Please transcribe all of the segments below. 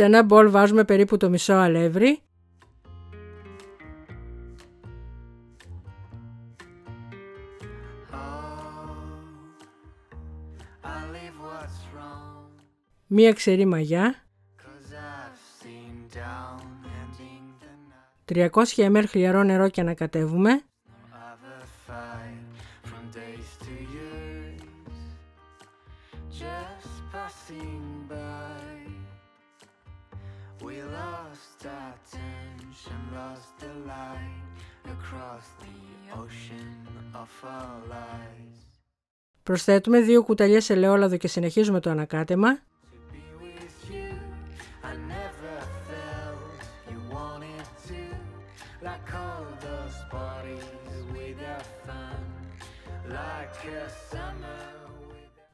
Σε ένα μπολ βάζουμε περίπου το μισό αλεύρι. Μία ξερή μαγιά. 300 ml χλιαρό νερό και ανακατεύουμε. Προσθέτουμε 2 κουταλιές ελαιόλαδο και συνεχίζουμε το ανακάτεμα.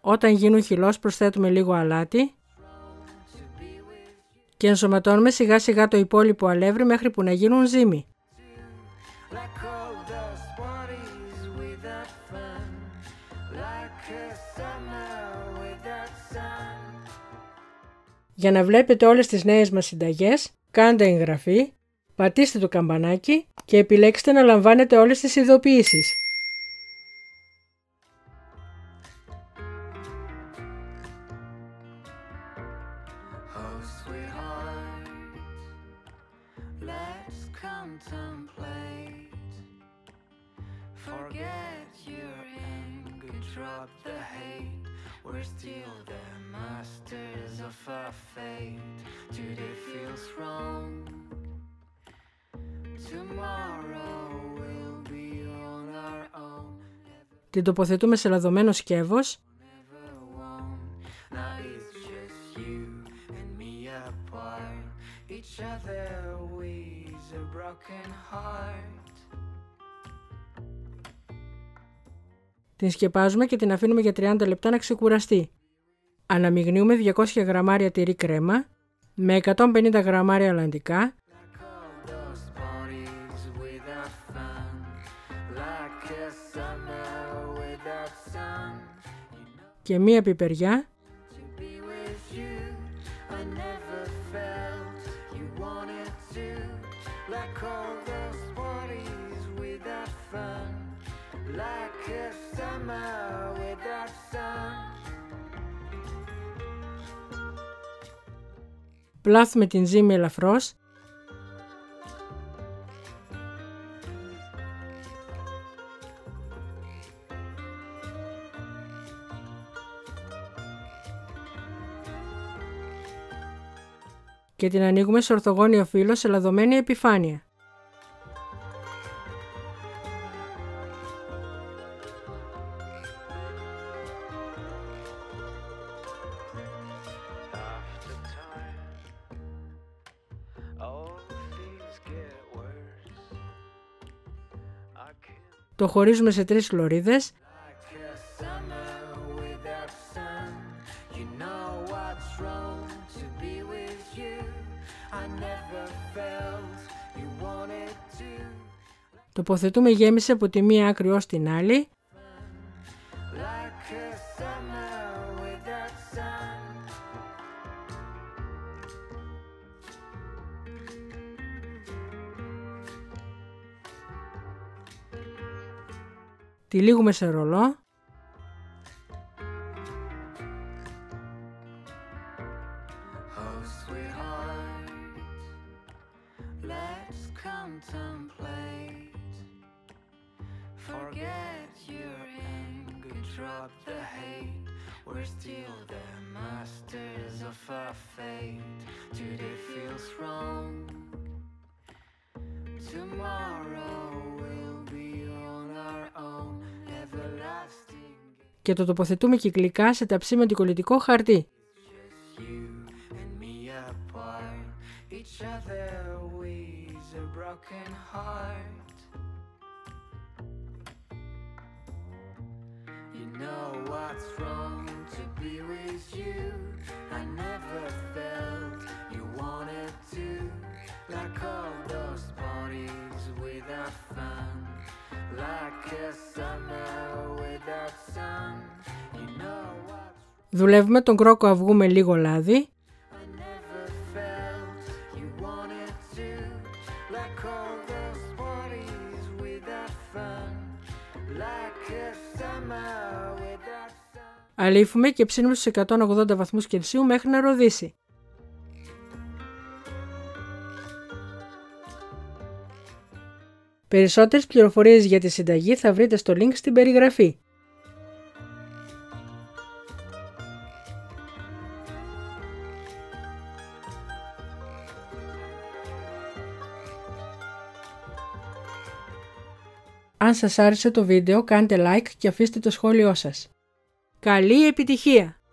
Όταν γίνουν χυλός προσθέτουμε λίγο αλάτι και ενσωματώνουμε σιγά σιγά το υπόλοιπο αλεύρι μέχρι που να γίνουν ζύμη. Για να βλέπετε όλες τις νέες μας συνταγές, κάντε εγγραφή, πατήστε το καμπανάκι και επιλέξτε να λαμβάνετε όλες τις ειδοποιήσεις. Την τοποθετούμε σε λαδωμένο σκεύος. Την σκεπάζουμε και την αφήνουμε για 30 λεπτά να ξεκουραστεί. Αναμειγνύουμε 200 γραμμάρια τυρί κρέμα με 150 γραμμάρια αλλαντικά. Και μία πιπεριά. Πλάθουμε την ζύμη ελαφρώς. Και την ανοίγουμε σε ορθογώνιο φύλλο σε λαδωμένη επιφάνεια. Το χωρίζουμε σε 3 λωρίδες. Τοποθετούμε γέμιση από τη μία άκρη ως την άλλη. Τυλίγουμε σε ρολό. Και το τοποθετούμε κυκλικά σε ταψί με κολλητικό χαρτί. Δουλεύουμε τον κρόκο αυγού με λίγο λάδι. Αλήφουμε και ψήνουμε στους 180 βαθμούς Κελσίου μέχρι να ροδίσει. Περισσότερες πληροφορίες για τη συνταγή θα βρείτε στο link στην περιγραφή. Αν σας άρεσε το βίντεο, κάντε like και αφήστε το σχόλιο σας. Καλή επιτυχία!